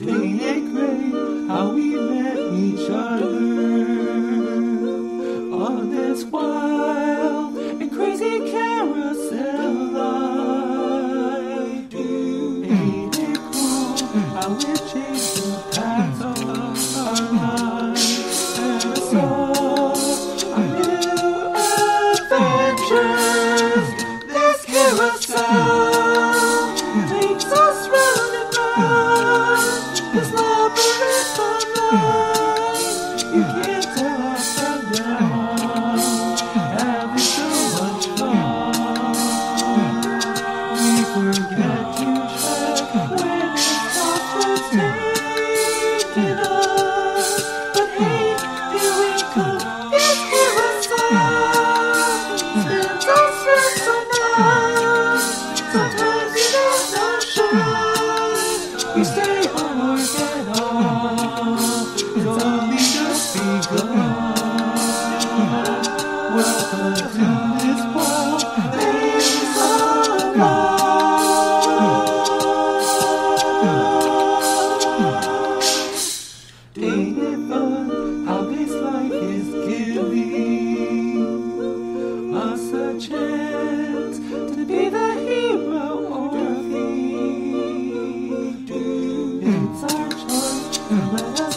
Ain't it great how we met each other on this wild and crazy carousel life? Ain't it cool how it changed the path of our lives? And it's all our new adventures. This carousel makes us this love is for life. You can't tell us from now. Having so much fun, we forget to check when it's not just taking us. But hey, here we go. This carousel spins us around so much. Sometimes we don't know shy. We stay. Welcome to this world, this love. Ain't it fun how this life is giving us a chance to be the hero or a thief? It's our choice to let us